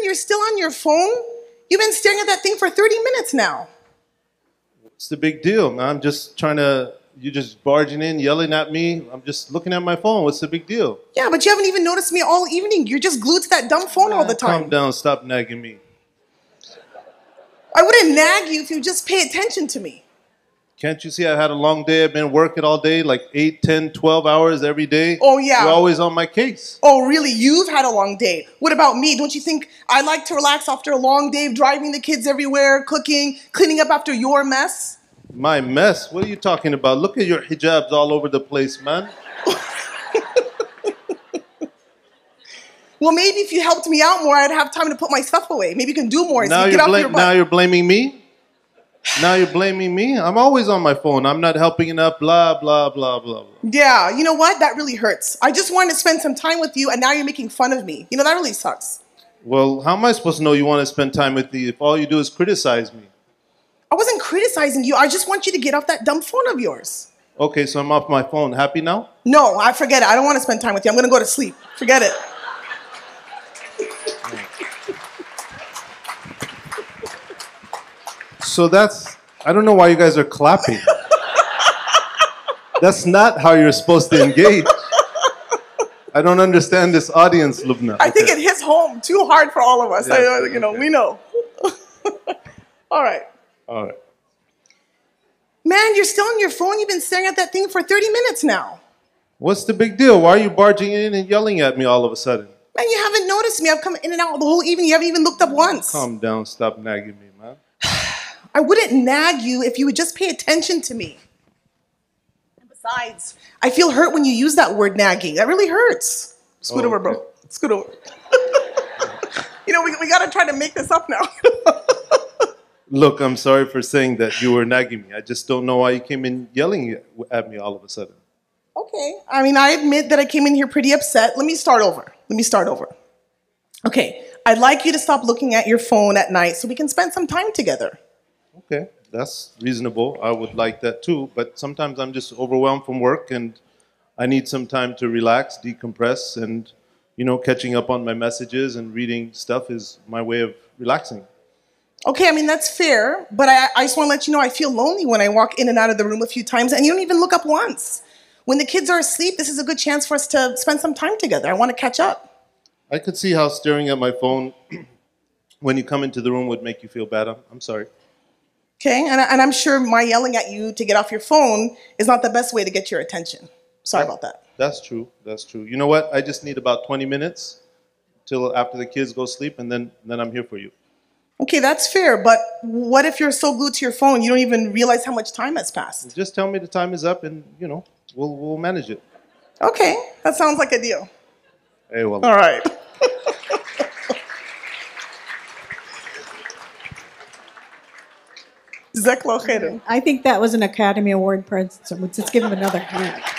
and you're still on your phone? You've been staring at that thing for 30 minutes now. What's the big deal, man? I'm just trying to, you're just barging in, yelling at me. I'm just looking at my phone. What's the big deal? Yeah, but you haven't even noticed me all evening. You're just glued to that dumb phone all the time. Calm down. Stop nagging me. I wouldn't nag you if you just pay attention to me. Can't you see I've had a long day? I've been working all day, like 8, 10, 12 hours every day. Oh, yeah. You're always on my case. Oh, really? You've had a long day. What about me? Don't you think I like to relax after a long day of driving the kids everywhere, cooking, cleaning up after your mess? My mess? What are you talking about? Look at your hijabs all over the place, man. Well, maybe if you helped me out more, I'd have time to put my stuff away. Maybe you can do more. Now, so you're blaming me? Now you're blaming me? I'm always on my phone. I'm not helping enough, blah, blah, blah, blah, blah. Yeah, you know what? That really hurts. I just wanted to spend some time with you, and now you're making fun of me. You know, that really sucks. Well, how am I supposed to know you want to spend time with you if all you do is criticize me? I wasn't criticizing you. I just want you to get off that dumb phone of yours. Okay, so I'm off my phone. Happy now? No, I forget it. I don't want to spend time with you. I'm going to go to sleep. Forget it. So that's, I don't know why you guys are clapping. That's not how you're supposed to engage. I don't understand this audience, Lubna. I think it hits home too hard for all of us. Yeah, you know, we know. All right. All right. Man, you're still on your phone. You've been staring at that thing for 30 minutes now. What's the big deal? Why are you barging in and yelling at me all of a sudden? Man, you haven't noticed me. I've come in and out the whole evening. You haven't even looked up once. Calm down. Stop nagging me, man. I wouldn't nag you if you would just pay attention to me. And besides, I feel hurt when you use that word nagging. That really hurts. Scoot over, bro. Scoot over. You know, we got to try to make this up now. Look, I'm sorry for saying that you were nagging me. I just don't know why you came in yelling at me all of a sudden. Okay. I mean, I admit that I came in here pretty upset. Let me start over. Let me start over. Okay. I'd like you to stop looking at your phone at night so we can spend some time together. Okay, that's reasonable. I would like that too, but sometimes I'm just overwhelmed from work and I need some time to relax, decompress, and, you know, catching up on my messages and reading stuff is my way of relaxing. Okay, I mean, that's fair, but I just want to let you know I feel lonely when I walk in and out of the room a few times and you don't even look up once. When the kids are asleep, this is a good chance for us to spend some time together. I want to catch up. I could see how staring at my phone when you come into the room would make you feel bad. I'm sorry. Okay, and I'm sure my yelling at you to get off your phone is not the best way to get your attention. Sorry about that. That's true. That's true. You know what? I just need about 20 minutes till after the kids go sleep, and then I'm here for you. Okay, that's fair. But what if you're so glued to your phone you don't even realize how much time has passed? Just tell me the time is up, and you know we'll manage it. Okay, that sounds like a deal. Hey, well. All right. I think that was an Academy Award present. Let's just give him another hand.